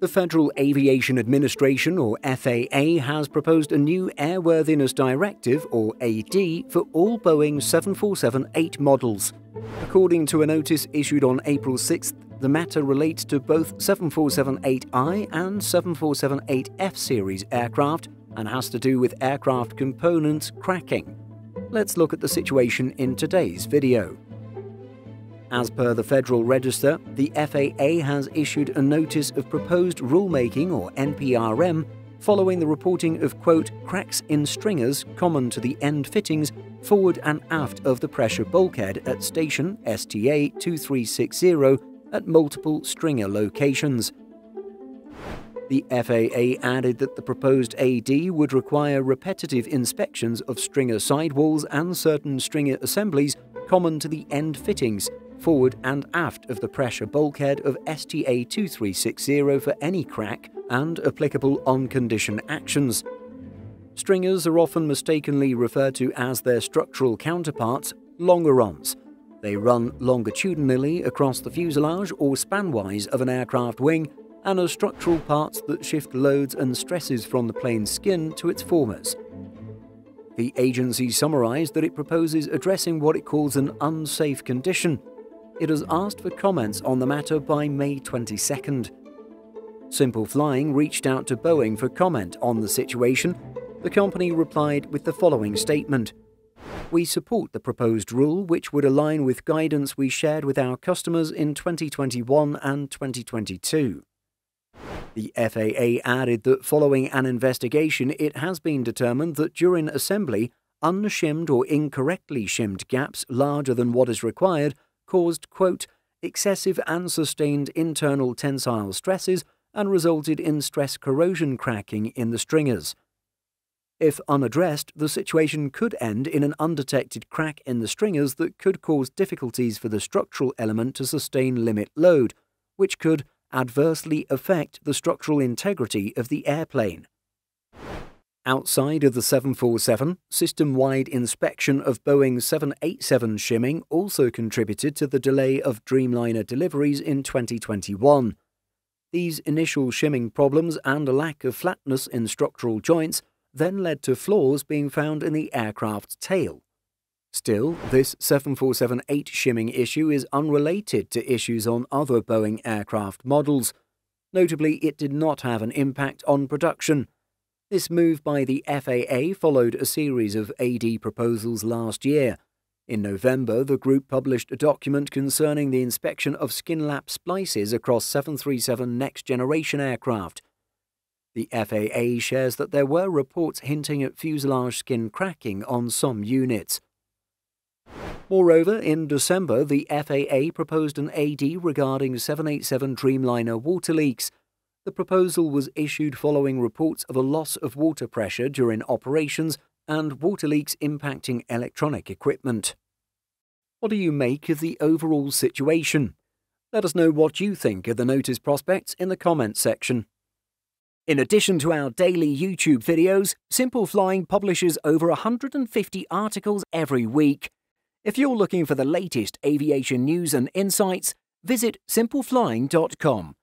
The Federal Aviation Administration, or FAA, has proposed a new Airworthiness Directive, or AD, for all Boeing 747-8 models. According to a notice issued on April 6th, the matter relates to both 747-8I and 747-8F series aircraft and has to do with aircraft components cracking. Let's look at the situation in today's video. As per the Federal Register, the FAA has issued a Notice of Proposed Rulemaking, or NPRM, following the reporting of, quote, cracks in stringers common to the end fittings forward and aft of the pressure bulkhead at station STA 2360 at multiple stringer locations. The FAA added that the proposed AD would require repetitive inspections of stringer sidewalls and certain stringer assemblies common to the end fittings forward and aft of the pressure bulkhead of STA 2360 for any crack and applicable on-condition actions. Stringers are often mistakenly referred to as their structural counterparts, longerons. They run longitudinally across the fuselage or spanwise of an aircraft wing and are structural parts that shift loads and stresses from the plane's skin to its formers. The agency summarized that it proposes addressing what it calls an unsafe condition. It has asked for comments on the matter by May 22nd. Simple Flying reached out to Boeing for comment on the situation. The company replied with the following statement. We support the proposed rule, which would align with guidance we shared with our customers in 2021 and 2022. The FAA added that following an investigation, it has been determined that during assembly, unshimmed or incorrectly shimmed gaps larger than what is required caused, quote, excessive and sustained internal tensile stresses and resulted in stress corrosion cracking in the stringers. If unaddressed, the situation could end in an undetected crack in the stringers that could cause difficulties for the structural element to sustain limit load, which could adversely affect the structural integrity of the airplane. Outside of the 747, system-wide inspection of Boeing 787 shimming also contributed to the delay of Dreamliner deliveries in 2021. These initial shimming problems and a lack of flatness in structural joints then led to flaws being found in the aircraft's tail. Still, this 747-8 shimming issue is unrelated to issues on other Boeing aircraft models. Notably, it did not have an impact on production. This move by the FAA followed a series of AD proposals last year. In November, the group published a document concerning the inspection of skinlap splices across 737 next-generation aircraft. The FAA shares that there were reports hinting at fuselage skin cracking on some units. Moreover, in December, the FAA proposed an AD regarding 787 Dreamliner water leaks. The proposal was issued following reports of a loss of water pressure during operations and water leaks impacting electronic equipment. What do you make of the overall situation? Let us know what you think of the notice prospects in the comments section. In addition to our daily YouTube videos, Simple Flying publishes over 150 articles every week. If you're looking for the latest aviation news and insights, visit simpleflying.com.